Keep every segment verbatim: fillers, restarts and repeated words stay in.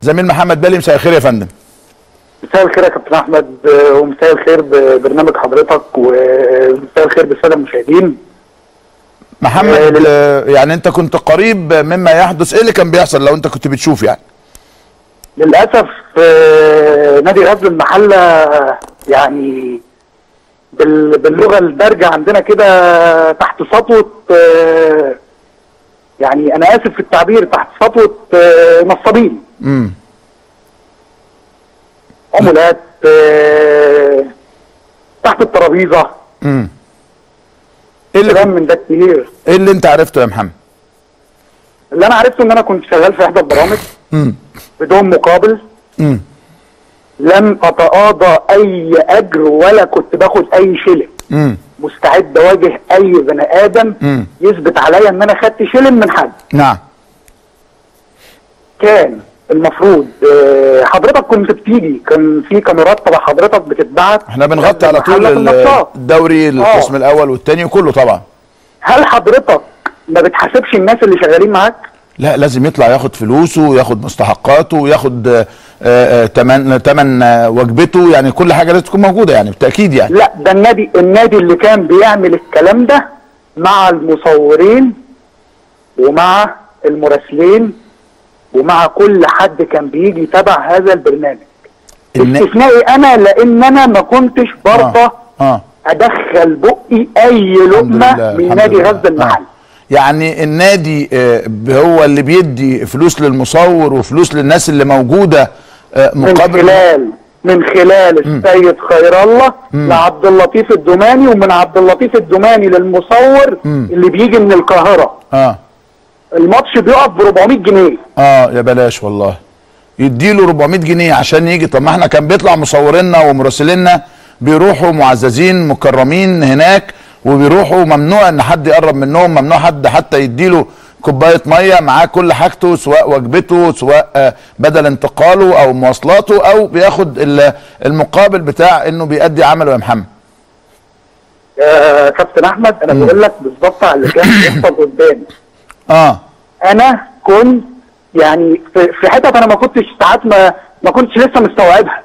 زميل محمد بالي، مساء الخير يا فندم. مساء الخير يا كابتن احمد، ومساء الخير ببرنامج حضرتك، ومساء الخير بالساده المشاهدين. محمد، يعني انت كنت قريب مما يحدث، ايه اللي كان بيحصل لو انت كنت بتشوف؟ يعني للاسف نادي غزل المحله، يعني باللغه الدارجه عندنا كده، تحت سطوه، يعني انا اسف في التعبير، تحت سطوه نصابين. امم عمولات تحت الترابيزه. امم ايه اللي من ده كتير؟ ايه اللي انت عرفته يا محمد؟ اللي انا عرفته ان انا كنت شغال في احدى البرامج بدون مقابل. امم لم اتقاضى اي اجر ولا كنت باخد اي شيلم. امم مستعد اواجه اي بني ادم مم. يثبت عليا ان انا خدت شيلم من حد. نعم. كان المفروض حضرتك كنت بتيجي، كان في كاميرات تبع حضرتك بتتبعت، احنا بنغطي على طول الدوري القسم الاول والثاني وكله طبعا. هل حضرتك ما بتحاسبش الناس اللي شغالين معاك؟ لا، لازم يطلع ياخد فلوسه وياخد مستحقاته وياخد تمن تمن وجبته، يعني كل حاجه لازم تكون موجوده يعني بالتاكيد يعني. لا، ده النادي النادي اللي كان بيعمل الكلام ده مع المصورين ومع المراسلين ومع كل حد كان بيجي تبع هذا البرنامج. استثنائي انا، لان انا ما كنتش برضه آه. آه. ادخل بقي اي لقمه من نادي غزل المحل. آه. يعني النادي هو اللي بيدي فلوس للمصور وفلوس للناس اللي موجوده مقابل، من خلال من خلال السيد خير الله لعبد اللطيف الدوماني، ومن عبد اللطيف الدوماني للمصور م. اللي بيجي من القاهره. اه الماتش بيقف ب أربعمية جنيه. اه يا بلاش والله، يديله أربعمية جنيه عشان يجي. طب ما احنا كان بيطلع مصورينا ومراسلينا بيروحوا معززين مكرمين هناك، وبيروحوا ممنوع ان حد يقرب منهم، ممنوع حد حتى يديله كوبايه ميه معاه كل حاجته، سواء وجبته سواء بدل انتقاله او مواصلاته، او بياخد المقابل بتاع انه بيأدي عمله. يا محمد يا كابتن احمد، انا بقول لك بالظبط على اللي كان بيحصل قدامي. اه انا كنت يعني في حتت انا ما كنتش ساعات ما ما كنتش لسه مستوعبها.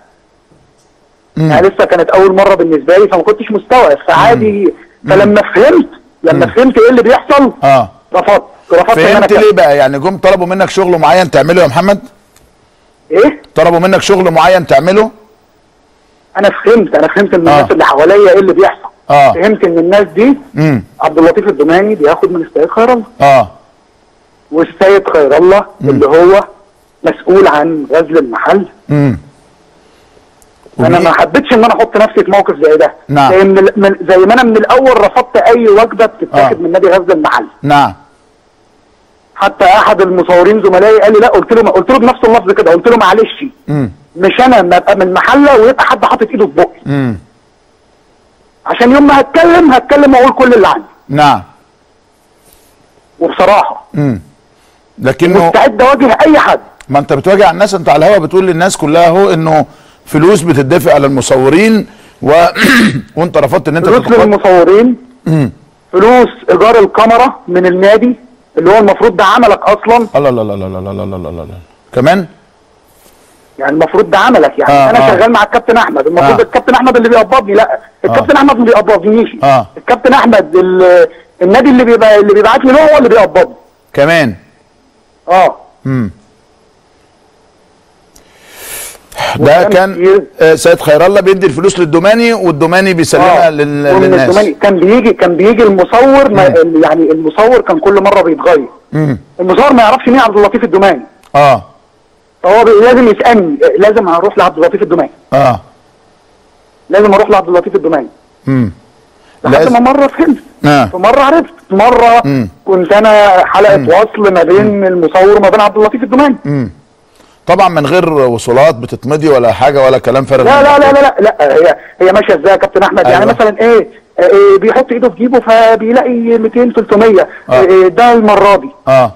مم. يعني لسه كانت اول مره بالنسبه لي، فما كنتش مستوعب فعادي. مم. فلما فهمت لما مم. فهمت ايه اللي بيحصل اه رفضت رفضت ان انا. فهمت ليه بقى؟ يعني جم طلبوا منك شغل معين تعمله يا محمد؟ ايه؟ طلبوا منك شغل معين تعمله؟ انا فهمت انا فهمت ان الناس آه. اللي حواليا ايه اللي بيحصل. آه. فهمت ان الناس دي مم. عبد اللطيف الدوماني بياخد من السيد خير الله. اه والسيد خير الله مم. اللي هو مسؤول عن غزل المحل. امم انا ما حبيتش ان انا احط نفسي في موقف زي ده. نعم. زي, من زي ما انا من الاول رفضت اي وجبه بتتاخد آه. من نادي غزل المحل. نعم. حتى احد المصورين زملائي قال لي لا، قلت له قلت له بنفس اللفظ كده، قلت له معلش مش انا ما ابقى من محله ويبقى حد حاطط ايده في بقي، عشان يوم ما هتكلم هتكلم واقول كل اللي عندي. نعم. وبصراحه امم لكنه مستعد اواجه اي حد. ما انت بتواجه الناس، انت على الهوا بتقول للناس كلها اهو انه فلوس بتدفع على المصورين و... وانت رفضت ان انت فلوس تتقبل. للمصورين، فلوس ايجار الكاميرا من النادي اللي هو المفروض ده عملك اصلا. الله الله الله الله الله الله الله الله كمان، يعني المفروض ده عملك يعني. آه انا آه. شغال مع الكابتن احمد، المفروض آه. الكابتن احمد اللي بيقبضني. لا، الكابتن آه. احمد ما بيقبضنيش. آه. الكابتن احمد ال... النادي اللي بيبقى... اللي بيبعت لي هو اللي بيقبضني كمان. اه امم ده كان سيد خير الله بيدي الفلوس للدوماني، والدوماني بيسلمها آه. للناس. الدوماني كان بيجي كان بيجي المصور ما يعني المصور كان كل مره بيتغير. مم. المصور ما يعرفش مين عبد اللطيف الدوماني. اه فهو لازم يسالني، لازم هروح لعبد اللطيف الدوماني. اه لازم اروح لعبد اللطيف الدوماني. امم لحد ما مره فهمت. آه. فمره عرفت، مره مم. كنت انا حلقه مم. وصل ما بين المصور وما بين عبد اللطيف الدوماني. امم طبعا من غير وصولات بتتمضي ولا حاجه ولا كلام فارغ. لا لا لا لا لا هي هي ماشيه ازاي يا كابتن احمد؟ أيوة. يعني مثلا ايه, إيه بيحط ايده في جيبه فبيلاقي مئتين تلتمية. آه. إيه ده المره دي. اه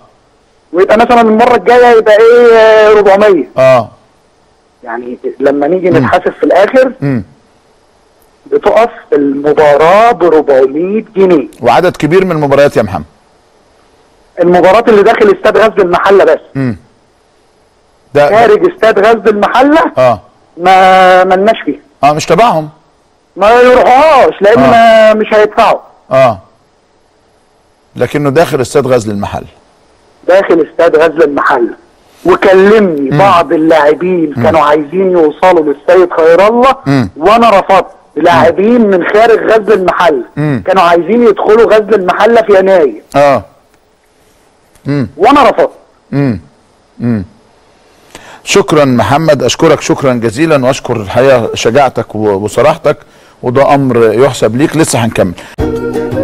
ويبقى مثلا المره الجايه يبقى ايه أربعمية. اه يعني لما نيجي نتحاسب في الاخر م. بتقف المباراه ب أربعمية جنيه، وعدد كبير من المباريات يا محمد. المباراه اللي داخل استاد غزل المحله بس. امم ده خارج استاد غزل المحله اه ما مالناش فيه. اه مش تبعهم، ما يروحوهاش لان آه. مش هيدفعوا. اه لكنه داخل استاد غزل المحله، داخل استاد غزل المحله. وكلمني مم. بعض اللاعبين كانوا عايزين يوصلوا للسيد خير الله مم. وانا رفضت. لاعبين من خارج غزل المحله مم. كانوا عايزين يدخلوا غزل المحله في يناير اه مم. وانا رفضت. امم امم شكرا محمد، اشكرك شكرا جزيلا، واشكر الحقيقه شجاعتك وصراحتك، وده امر يحسب ليك. لسه هنكمل.